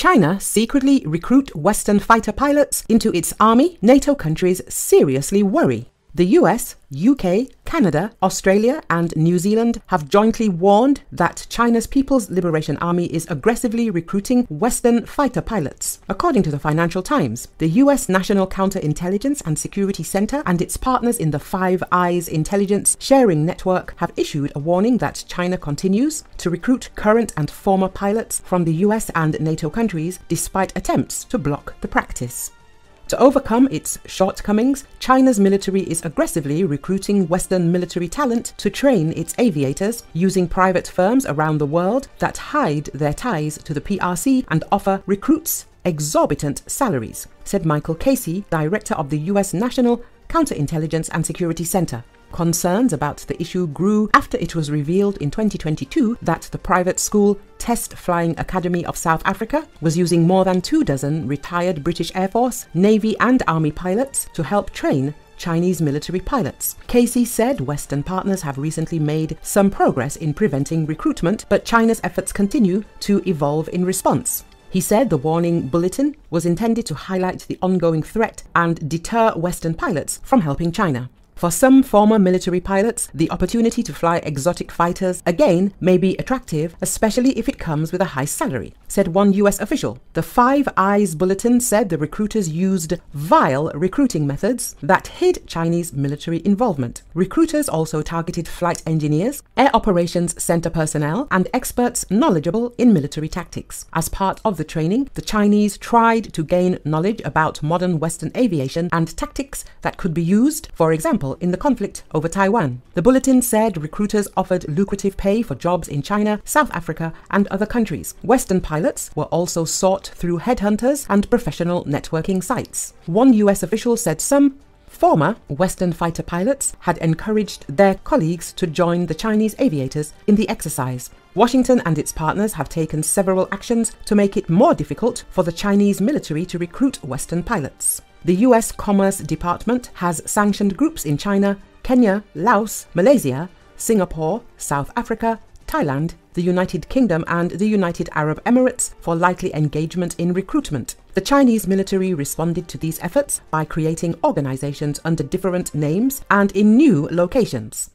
China secretly recruit Western fighter pilots into its army, NATO countries seriously worry. The US, UK, Canada, Australia and New Zealand have jointly warned that China's People's Liberation Army is aggressively recruiting Western fighter pilots. According to the Financial Times, the US National Counterintelligence and Security Center and its partners in the Five Eyes Intelligence Sharing Network have issued a warning that China continues to recruit current and former pilots from the US and NATO countries despite attempts to block the practice. To overcome its shortcomings, China's military is aggressively recruiting Western military talent to train its aviators, using private firms around the world that hide their ties to the PRC and offer recruits exorbitant salaries, said Michael Casey, director of the US National Counterintelligence and Security Center. Concerns about the issue grew after it was revealed in 2022 that the private school Test Flying Academy of South Africa was using more than 24 retired British Air Force, Navy and Army pilots to help train Chinese military pilots. Casey said Western partners have recently made some progress in preventing recruitment, but China's efforts continue to evolve in response. He said the warning bulletin was intended to highlight the ongoing threat and deter Western pilots from helping China. For some former military pilots, the opportunity to fly exotic fighters again may be attractive, especially if it comes with a high salary, said one US official. The Five Eyes Bulletin said the recruiters used vile recruiting methods that hid Chinese military involvement. Recruiters also targeted flight engineers, air operations center personnel, and experts knowledgeable in military tactics. As part of the training, the Chinese tried to gain knowledge about modern Western aviation and tactics that could be used, for example, in the conflict over Taiwan. The bulletin said recruiters offered lucrative pay for jobs in China, South Africa, and other countries. Western pilots were also sought through headhunters and professional networking sites. One US official said some former Western fighter pilots had encouraged their colleagues to join the Chinese aviators in the exercise. Washington and its partners have taken several actions to make it more difficult for the Chinese military to recruit Western pilots. The US Commerce Department has sanctioned groups in China, Kenya, Laos, Malaysia, Singapore, South Africa, Thailand, the United Kingdom and the United Arab Emirates for likely engagement in recruitment. The Chinese military responded to these efforts by creating organizations under different names and in new locations.